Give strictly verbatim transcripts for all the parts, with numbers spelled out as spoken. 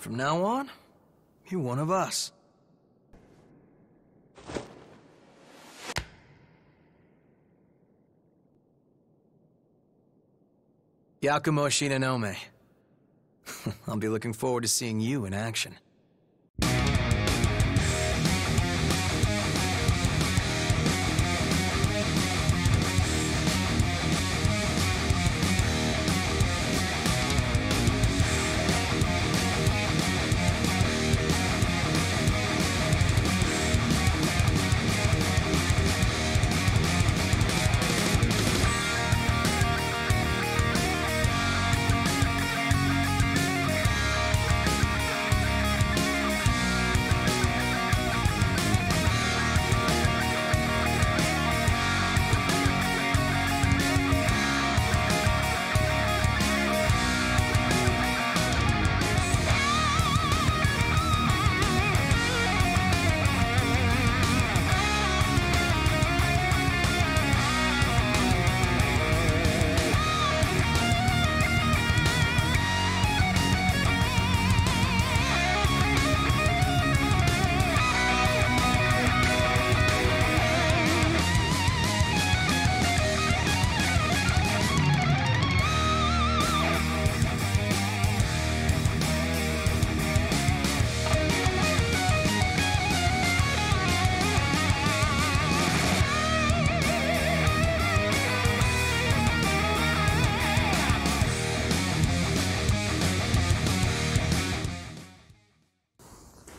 From now on, you're one of us. Yakumo Shinonome. I'll be looking forward to seeing you in action.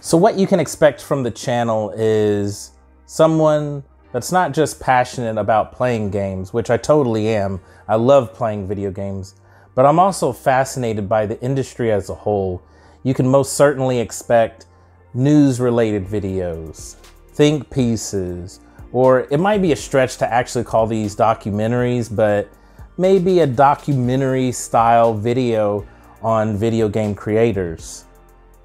So what you can expect from the channel is someone that's not just passionate about playing games, which I totally am. I love playing video games, but I'm also fascinated by the industry as a whole. You can most certainly expect news-related videos, think pieces, or it might be a stretch to actually call these documentaries, but maybe a documentary-style video on video game creators.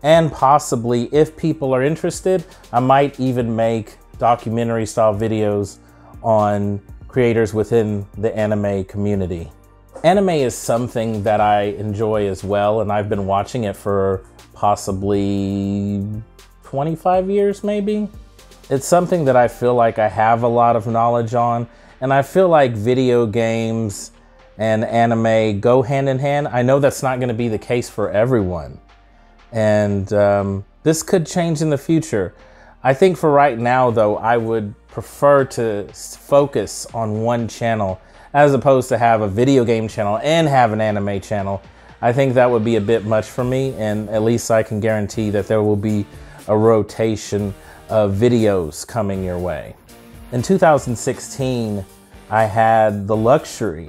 And possibly, if people are interested, I might even make documentary style videos on creators within the anime community. Anime is something that I enjoy as well, and I've been watching it for possibly twenty-five years maybe. It's something that I feel like I have a lot of knowledge on, and I feel like video games and anime go hand in hand. I know that's not going to be the case for everyone. And um, this could change in the future. I think for right now, though, I would prefer to focus on one channel as opposed to have a video game channel and have an anime channel. I think that would be a bit much for me, and at least I can guarantee that there will be a rotation of videos coming your way. In two thousand sixteen, I had the luxury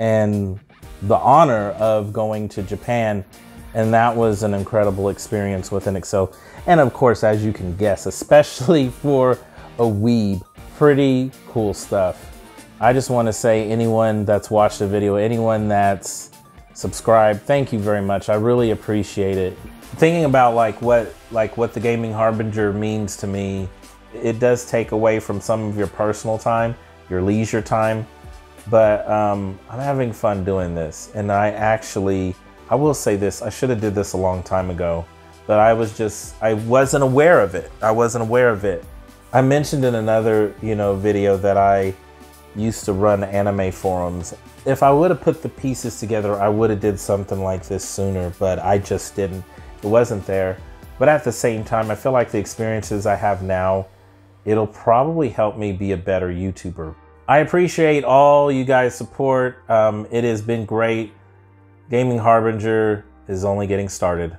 and the honor of going to Japan, and that was an incredible experience within itself. And of course, as you can guess, especially for a weeb, pretty cool stuff. I just want to say, anyone that's watched the video, anyone that's subscribed, thank you very much. I really appreciate it. Thinking about like what, like what the Gaming Harbinger means to me, it does take away from some of your personal time, your leisure time, but um, I'm having fun doing this. And I actually, I will say this, I should have did this a long time ago, but I was just, I wasn't aware of it. I wasn't aware of it. I mentioned in another, you know, video that I used to run anime forums. If I would have put the pieces together, I would have did something like this sooner, but I just didn't. It wasn't there. But at the same time, I feel like the experiences I have now, it'll probably help me be a better YouTuber. I appreciate all you guys' support. Um, it has been great. Gaming Harbinger is only getting started.